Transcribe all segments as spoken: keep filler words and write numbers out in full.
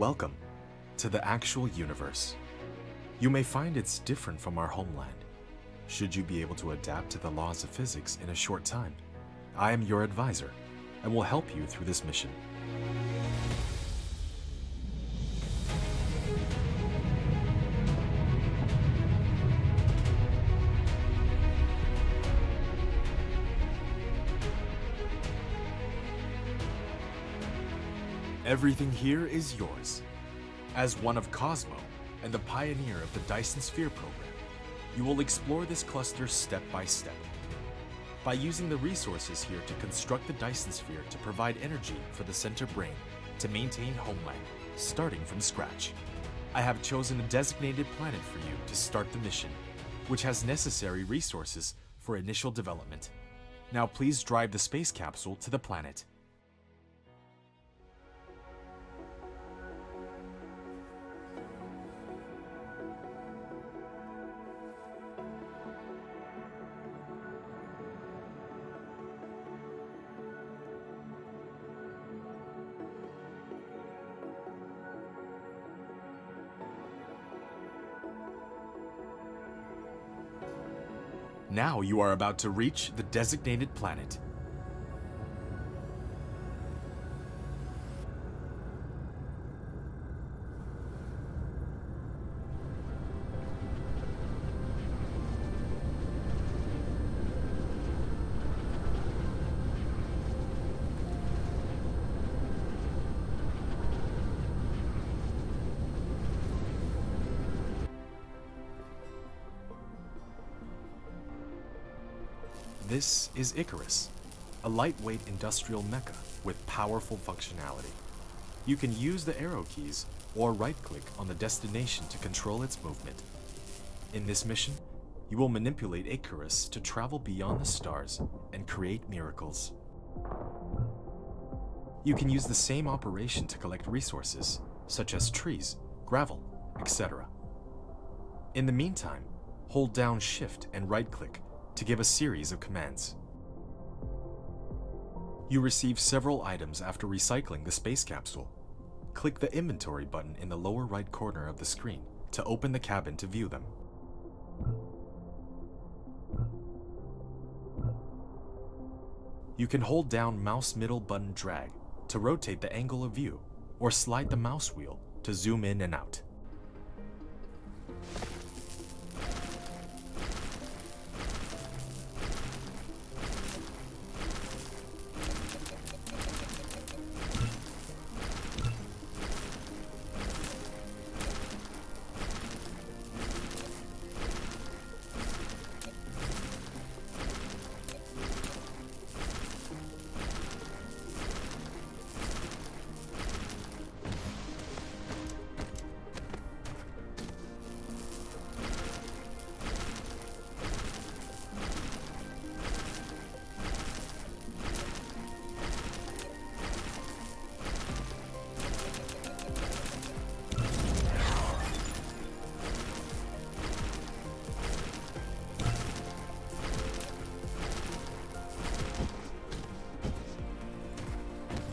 Welcome to the actual universe. You may find it's different from our homeland. Should you be able to adapt to the laws of physics in a short time, I am your advisor and will help you through this mission. Everything here is yours. As one of Cosmo and the pioneer of the Dyson Sphere Program, you will explore this cluster step by step. By using the resources here to construct the Dyson Sphere to provide energy for the center brain to maintain homeland, starting from scratch. I have chosen a designated planet for you to start the mission, which has necessary resources for initial development. Now please drive the space capsule to the planet. Now you are about to reach the designated planet. This is Icarus, a lightweight industrial mecha with powerful functionality. You can use the arrow keys or right-click on the destination to control its movement. In this mission, you will manipulate Icarus to travel beyond the stars and create miracles. You can use the same operation to collect resources, such as trees, gravel, et cetera. In the meantime, hold down Shift and right-click to give a series of commands. You receive several items after recycling the space capsule. Click the inventory button in the lower right corner of the screen to open the cabin to view them. You can hold down mouse middle button drag to rotate the angle of view or slide the mouse wheel to zoom in and out.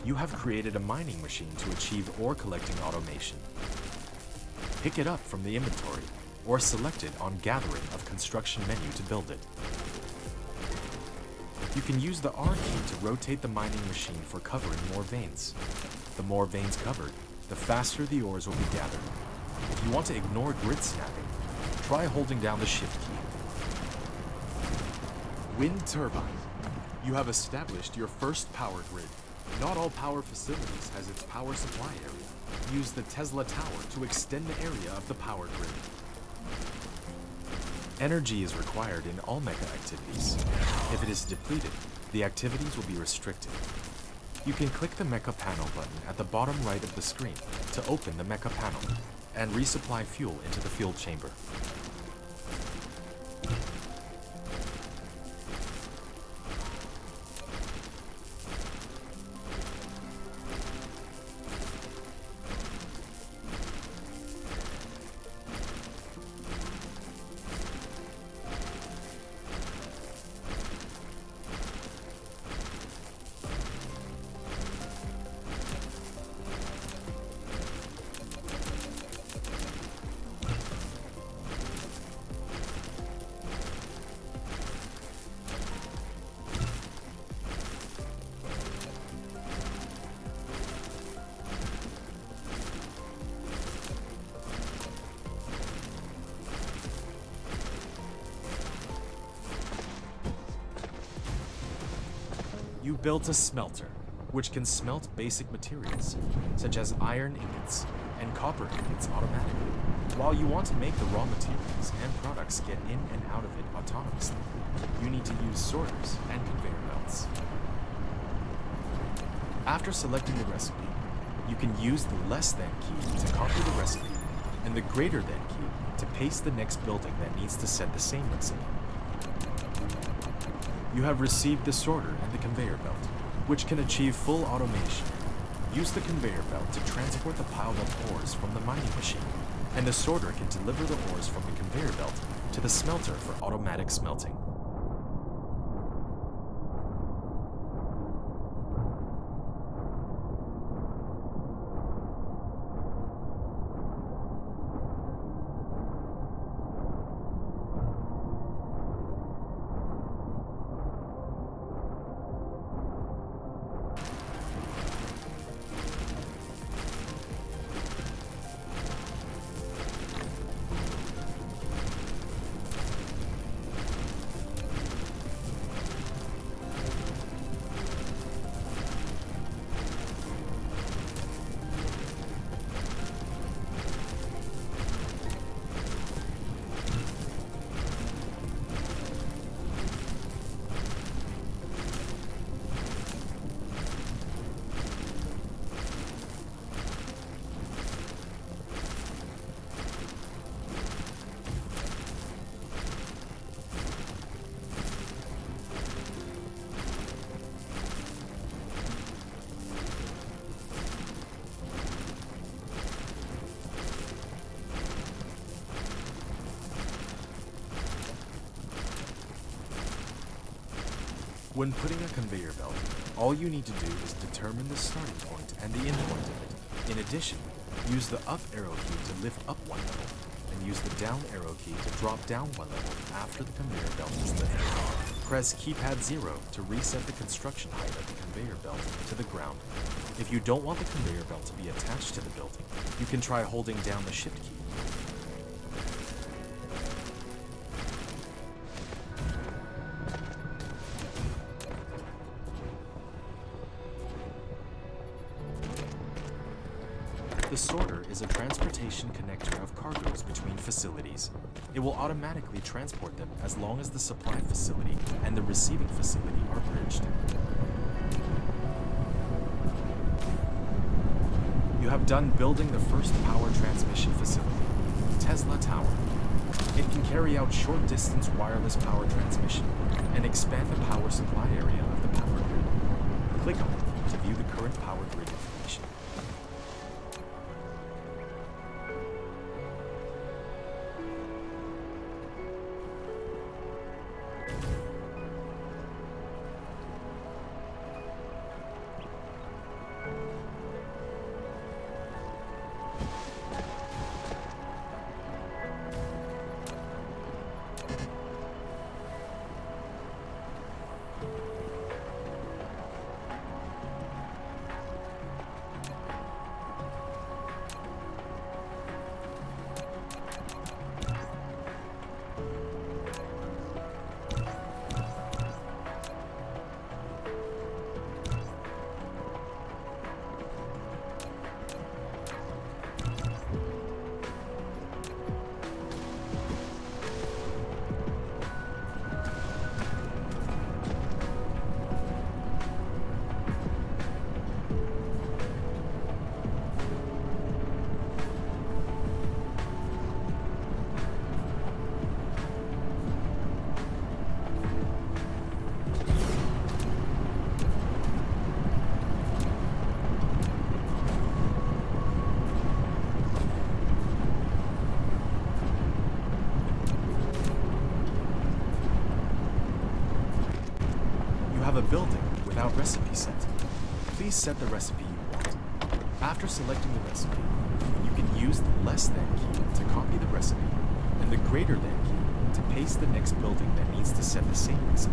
You have created a mining machine to achieve ore collecting automation. Pick it up from the inventory or select it on Gathering of Construction menu to build it. You can use the R key to rotate the mining machine for covering more veins. The more veins covered, the faster the ores will be gathered. If you want to ignore grid snapping, try holding down the Shift key. Wind turbine. You have established your first power grid. Not all power facilities has its power supply area. Use the Tesla Tower to extend the area of the power grid. Energy is required in all mecha activities. If it is depleted, the activities will be restricted. You can click the mecha panel button at the bottom right of the screen to open the mecha panel and resupply fuel into the fuel chamber. You built a smelter, which can smelt basic materials, such as iron ingots and copper ingots automatically, while you want to make the raw materials and products get in and out of it autonomously. You need to use sorters and conveyor belts. After selecting the recipe, you can use the less than key to copy the recipe and the greater than key to paste the next building that needs to set the same recipe. You have received the sorter and the conveyor belt, which can achieve full automation. Use the conveyor belt to transport the pile of ores from the mining machine, and the sorter can deliver the ores from the conveyor belt to the smelter for automatic smelting. When putting a conveyor belt, all you need to do is determine the starting point and the end point of it. In addition, use the up arrow key to lift up one level, and use the down arrow key to drop down one level after the conveyor belt is lifted. Press keypad zero to reset the construction height of the conveyor belt to the ground. If you don't want the conveyor belt to be attached to the building, you can try holding down the shift key. The sorter is a transportation connector of cargoes between facilities. It will automatically transport them as long as the supply facility and the receiving facility are bridged. You have done building the first power transmission facility, Tesla Tower. It can carry out short-distance wireless power transmission and expand the power supply area of the power grid. Click on it to view the current power grid information. Building without recipe set. Please set the recipe you want. After selecting the recipe, you can use the less than key to copy the recipe and the greater than key to paste the next building that needs to set the same recipe.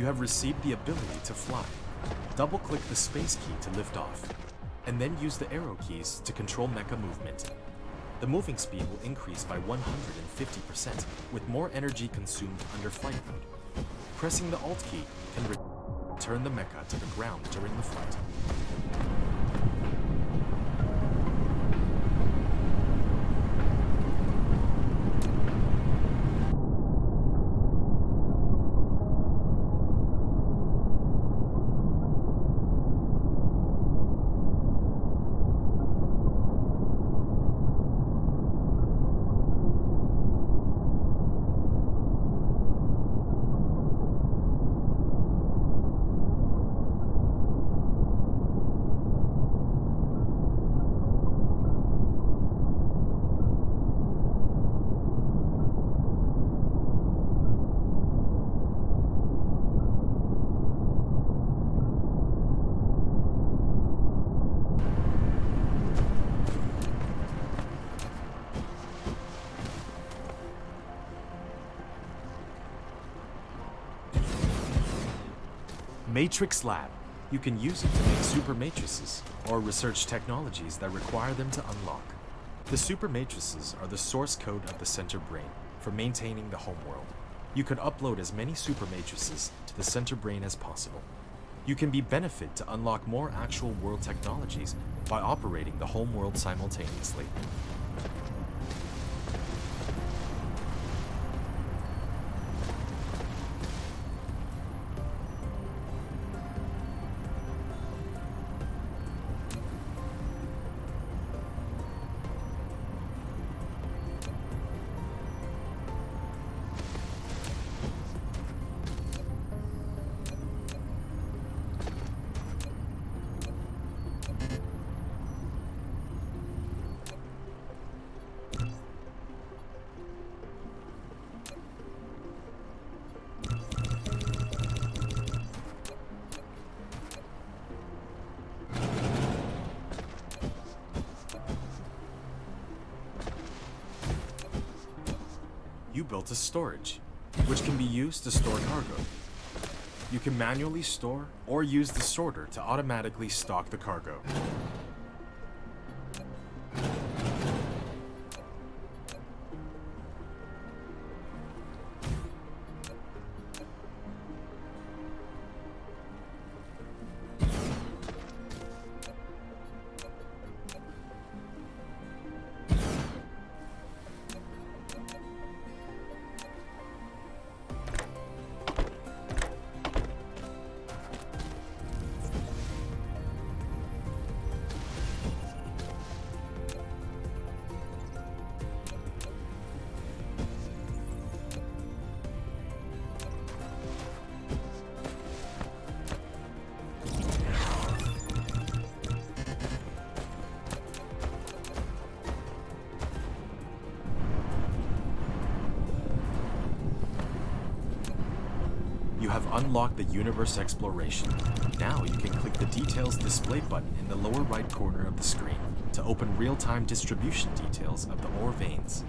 You have received the ability to fly. Double-click the space key to lift off, and then use the arrow keys to control mecha movement. The moving speed will increase by one hundred fifty percent with more energy consumed under flight mode. Pressing the Alt key can return the mecha to the ground during the flight. Matrix Lab. You can use it to make super matrices, or research technologies that require them to unlock. The super matrices are the source code of the center brain for maintaining the homeworld. You can upload as many super matrices to the center brain as possible. You can be benefit to unlock more actual world technologies by operating the homeworld simultaneously. You built a storage, which can be used to store cargo. You can manually store or use the sorter to automatically stock the cargo. Have unlocked the universe exploration. Now you can click the details display button in the lower right corner of the screen to open real-time distribution details of the ore veins.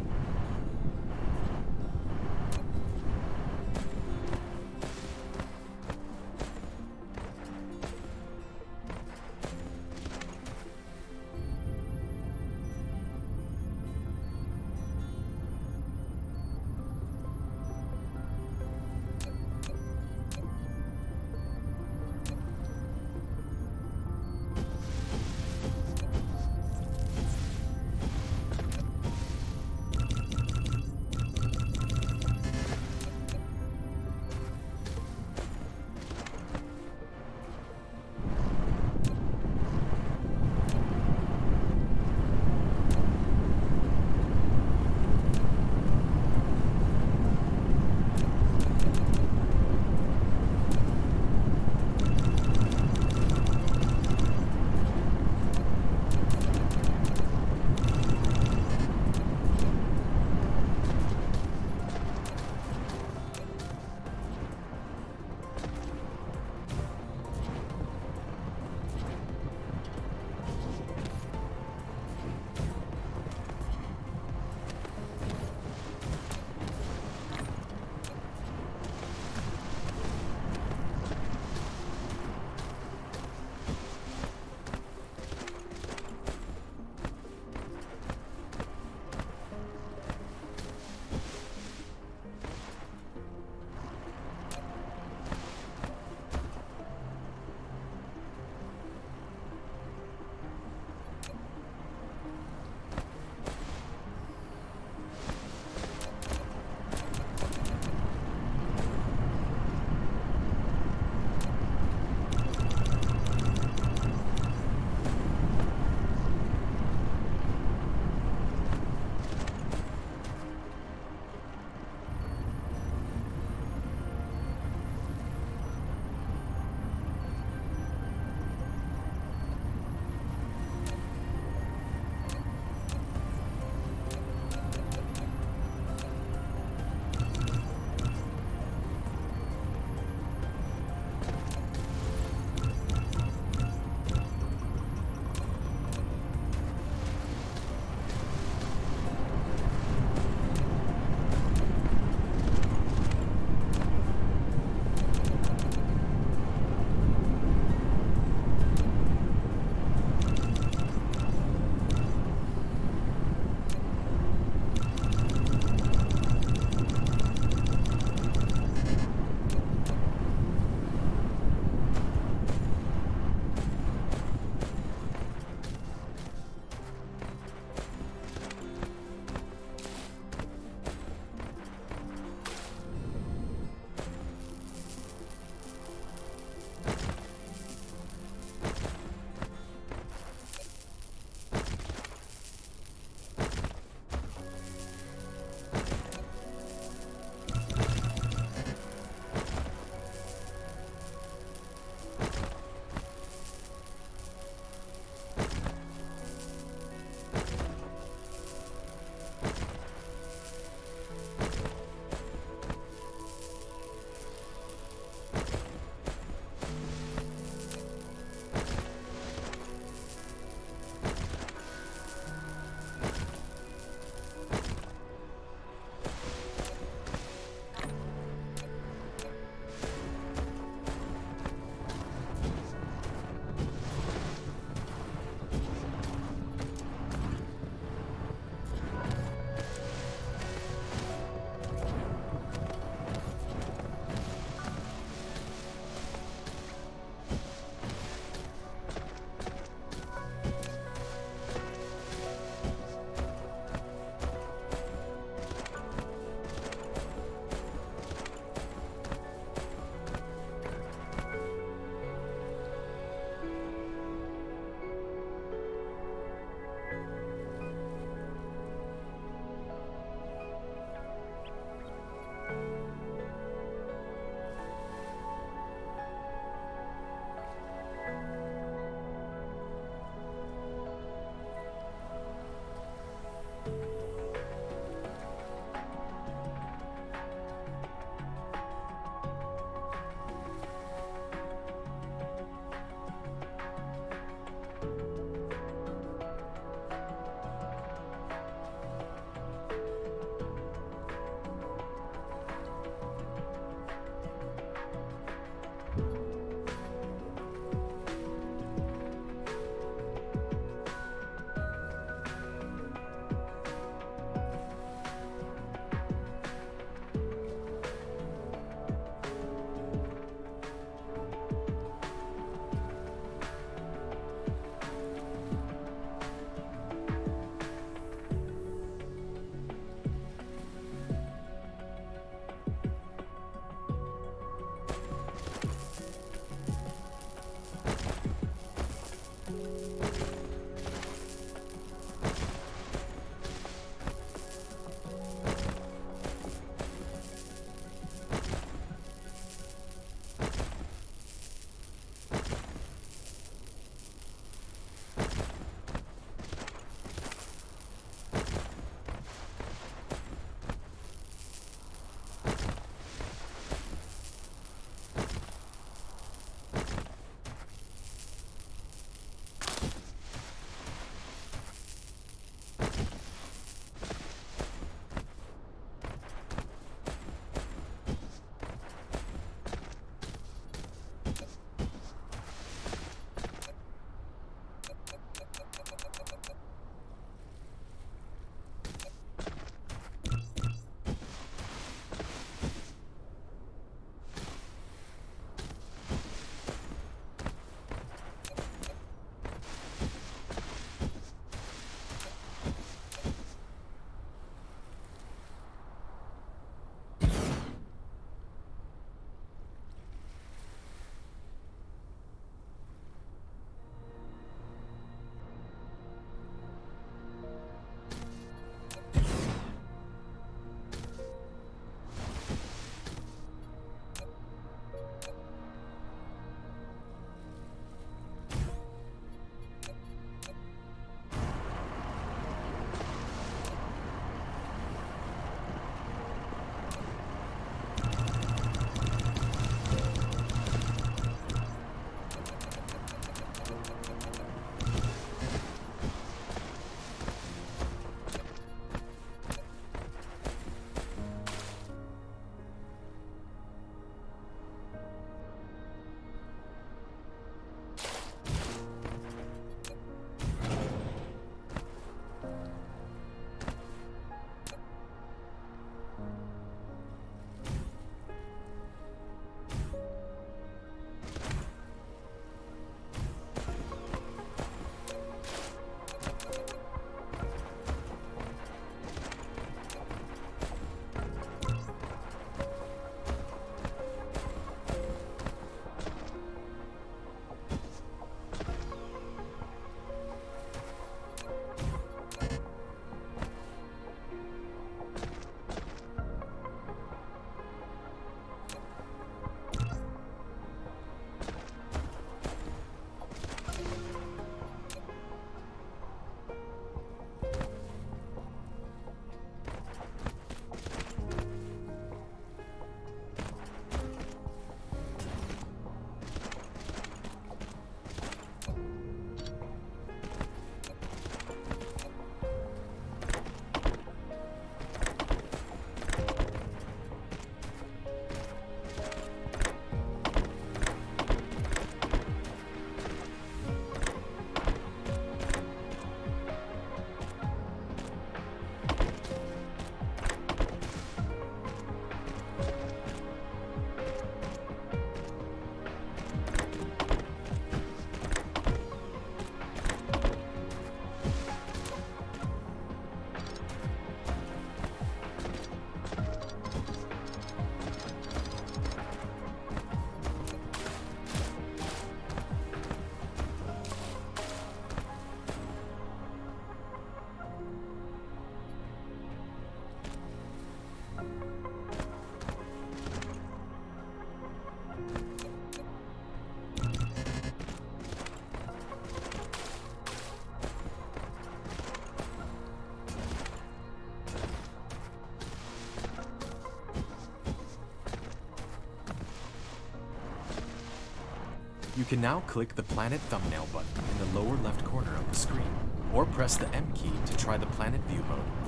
You can now click the planet thumbnail button in the lower left corner of the screen, or press the M key to try the planet view mode.